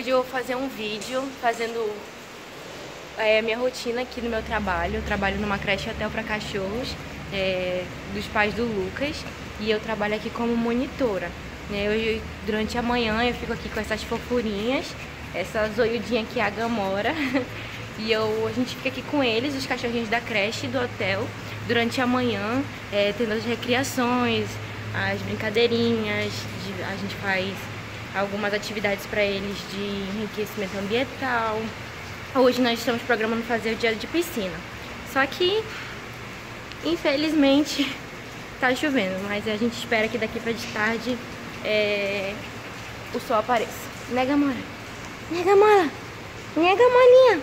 Hoje eu vou fazer um vídeo fazendo minha rotina aqui no meu trabalho. Eu trabalho numa creche hotel para cachorros dos pais do Lucas e eu trabalho aqui como monitora. Hoje, durante a manhã, eu fico aqui com essas fofurinhas, essa zoiudinha que é a Gamora. E a gente fica aqui com eles, os cachorrinhos da creche e do hotel, durante a manhã, tendo as recriações, as brincadeirinhas, a gente faz algumas atividades para eles de enriquecimento ambiental. Hoje nós estamos programando fazer o dia de piscina. Só que, infelizmente, tá chovendo, mas a gente espera que daqui para de tarde o sol apareça. Né, Gamora? Né, Gamora? Né, Gamorinha?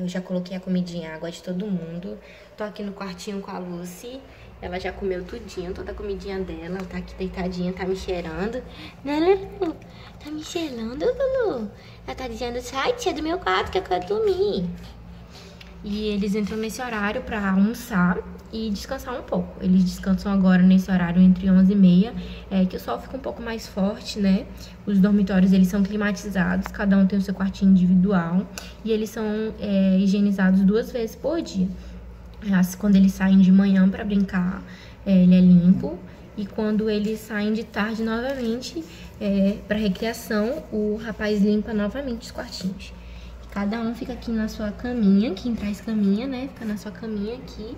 Eu já coloquei a comidinha, a água de todo mundo. Tô aqui no quartinho com a Lucy. Ela já comeu tudinho, toda a comidinha dela. Ela tá aqui deitadinha, tá me cheirando. Né, Lulu? Tá me cheirando, Lulu? Ela tá dizendo, sai, tia do meu quarto, que eu quero dormir. E eles entram nesse horário pra almoçar e descansar um pouco. Eles descansam agora nesse horário entre 11h30, que o sol fica um pouco mais forte, né? Os dormitórios, eles são climatizados, cada um tem o seu quartinho individual e eles são higienizados 2 vezes por dia. Quando eles saem de manhã pra brincar, ele é limpo, e quando eles saem de tarde novamente pra recreação, o rapaz limpa novamente os quartinhos. Cada um fica aqui na sua caminha, quem traz caminha, né? Fica na sua caminha aqui,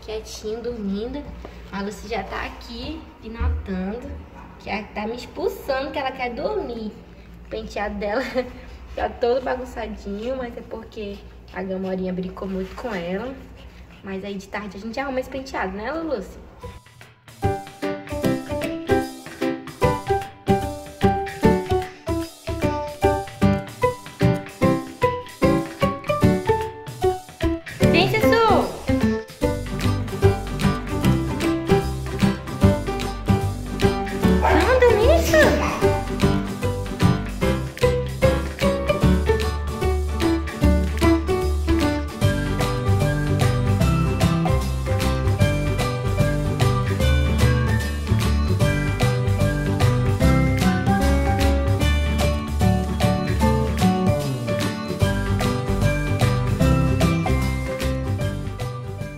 quietinho, dormindo. A Lucy já tá aqui, pinotando, que ela tá me expulsando, que ela quer dormir. O penteado dela tá todo bagunçadinho, mas é porque a Gamorinha brincou muito com ela. Mas aí de tarde a gente arruma esse penteado, né, Lucy?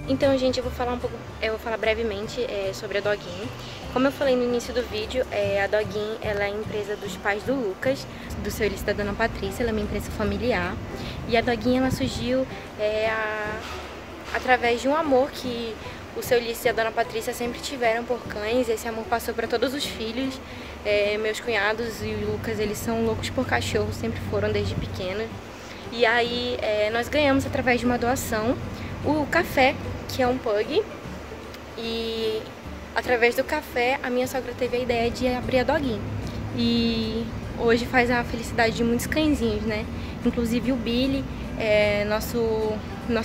Então, gente, eu vou falar brevemente sobre a Doguin. Como eu falei no início do vídeo, a Doguin, ela é a empresa dos pais do Lucas, do Seu Ulisse, da Dona Patrícia. Ela é uma empresa familiar. E a Doguin, ela surgiu através de um amor que o Seu Ulisse e a Dona Patrícia sempre tiveram por cães. Esse amor passou para todos os filhos. Meus cunhados e o Lucas, eles são loucos por cachorro, sempre foram desde pequenos. E aí nós ganhamos, através de uma doação, o café, que é um pug. E através do café, a minha sogra teve a ideia de abrir a Doguin. E hoje faz a felicidade de muitos cãezinhos, né? Inclusive o Billy, nosso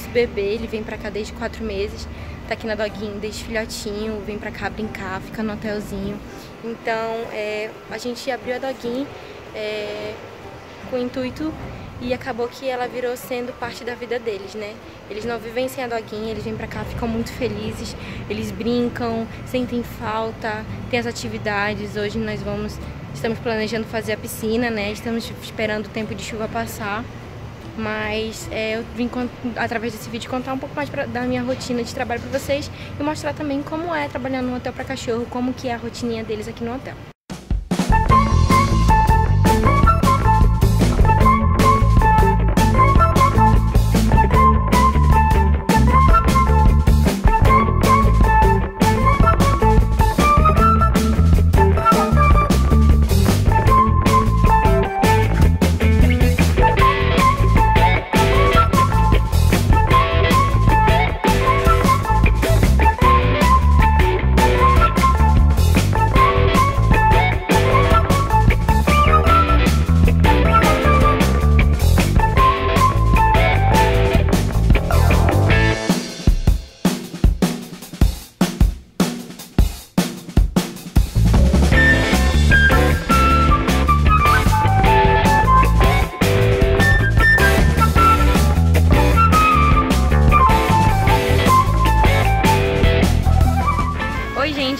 bebê, ele vem pra cá desde 4 meses. Tá aqui na Doguin desde filhotinho, vem pra cá brincar, fica no hotelzinho. Então a gente abriu a Doguin com o intuito, e acabou que ela virou sendo parte da vida deles, né? Eles não vivem sem a Doguin, eles vêm pra cá, ficam muito felizes, eles brincam, sentem falta, tem as atividades. Hoje nós estamos planejando fazer a piscina, né? Estamos esperando o tempo de chuva passar. Mas eu vim, através desse vídeo, contar um pouco mais da minha rotina de trabalho pra vocês e mostrar também como é trabalhar num hotel pra cachorro, como que é a rotininha deles aqui no hotel.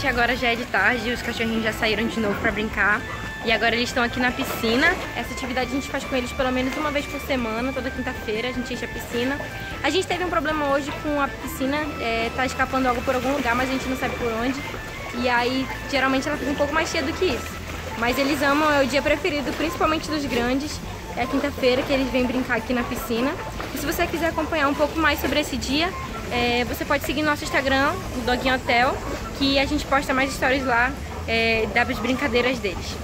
Agora já é de tarde, os cachorrinhos já saíram de novo pra brincar e agora eles estão aqui na piscina. Essa atividade a gente faz com eles pelo menos uma vez por semana, toda quinta-feira a gente enche a piscina. A gente teve um problema hoje com a piscina, tá escapando algo por algum lugar, mas a gente não sabe por onde. E aí geralmente ela fica um pouco mais cheia do que isso. Mas eles amam, é o dia preferido, principalmente dos grandes. É a quinta-feira que eles vêm brincar aqui na piscina. E se você quiser acompanhar um pouco mais sobre esse dia, você pode seguir nosso Instagram, o Doguin Hotel, que a gente posta mais stories lá das brincadeiras deles.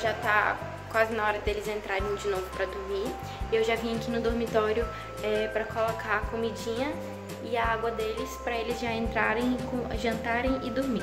Já tá quase na hora deles entrarem de novo pra dormir. Eu já vim aqui no dormitório pra colocar a comidinha e a água deles pra eles já entrarem, jantarem e dormir.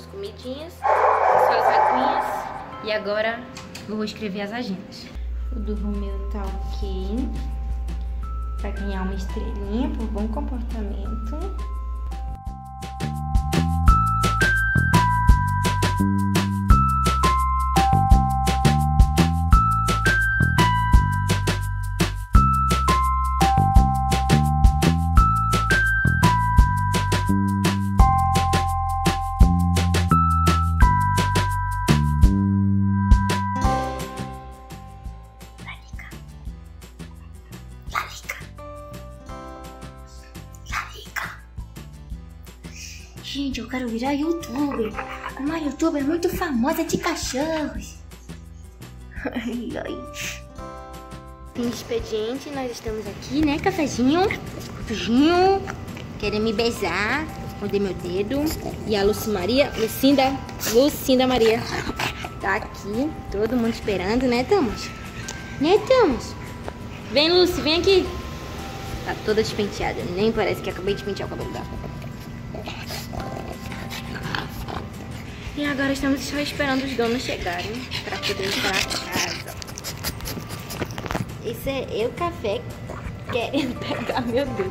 suas comidinhas, suas aguinhas. E agora eu vou escrever as agendas. O do Romeu tá ok. Pra ganhar uma estrelinha por bom comportamento. Gente, eu quero virar youtuber. Uma youtuber muito famosa de cachorros. Ai, ai. Um expediente, nós estamos aqui, né, cafezinho? Cafezinho. Querem me beijar. Esconder meu dedo. E a Lucinda Maria. Tá aqui. Todo mundo esperando, né, Thomas? Né, Thomas? Vem, Lucy, vem aqui. Tá toda despenteada. Nem parece que acabei de pentear o cabelo dela. E agora estamos só esperando os donos chegarem para poder ir pra casa. Esse é eu, café, querendo pegar meu dedo.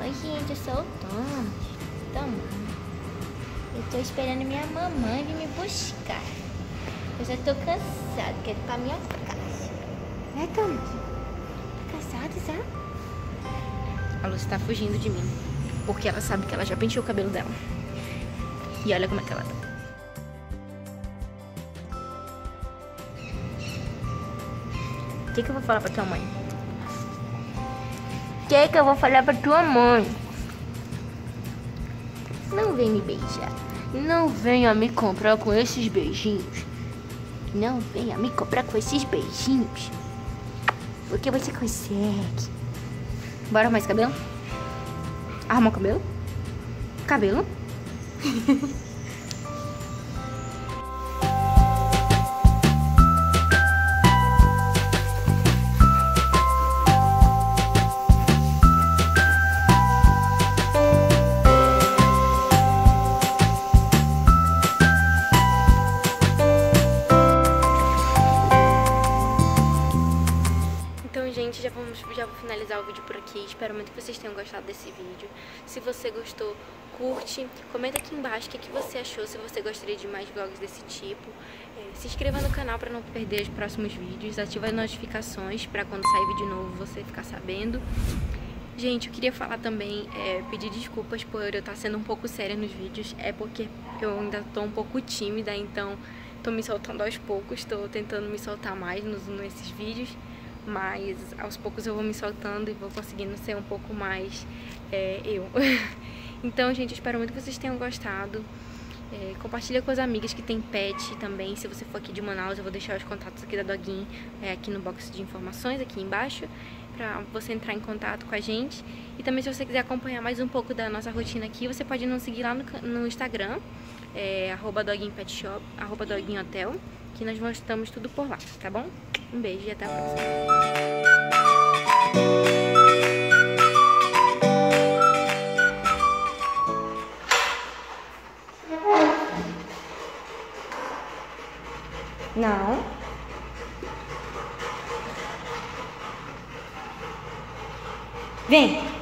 Oi, gente, eu sou o Tom. Então, eu tô esperando minha mamãe vir me buscar. Eu já tô cansado, quero ir pra minha casa. É, Tom? Tá cansado já? A Lucy tá fugindo de mim, porque ela sabe que ela já penteou o cabelo dela. E olha como é que ela tá. O que que eu vou falar pra tua mãe? O que que eu vou falar pra tua mãe? Não vem me beijar. Não venha me comprar com esses beijinhos. Não venha me comprar com esses beijinhos. Porque você consegue. Bora arrumar esse cabelo? Arrumar o cabelo? Cabelo? Já vou finalizar o vídeo por aqui. Espero muito que vocês tenham gostado desse vídeo. Se você gostou, curte. Comenta aqui embaixo o que você achou. Se você gostaria de mais vlogs desse tipo. Se inscreva no canal para não perder os próximos vídeos. Ativa as notificações para quando sair vídeo novo você ficar sabendo. Gente, eu queria falar também, pedir desculpas por eu estar sendo um pouco séria nos vídeos. É porque eu ainda tô um pouco tímida, então tô me soltando aos poucos. Tô tentando me soltar mais nesses vídeos. Mas aos poucos eu vou me soltando e vou conseguindo ser um pouco mais eu. Então, gente, eu espero muito que vocês tenham gostado. Compartilha com as amigas que tem pet também. Se você for aqui de Manaus, eu vou deixar os contatos aqui da Doguin aqui no box de informações, aqui embaixo, pra você entrar em contato com a gente. E também se você quiser acompanhar mais um pouco da nossa rotina aqui, você pode nos seguir lá no Instagram, @doguinpetshop, @doguinhotel, que nós mostramos tudo por lá, tá bom? Um beijo e até a próxima. Não. Vem.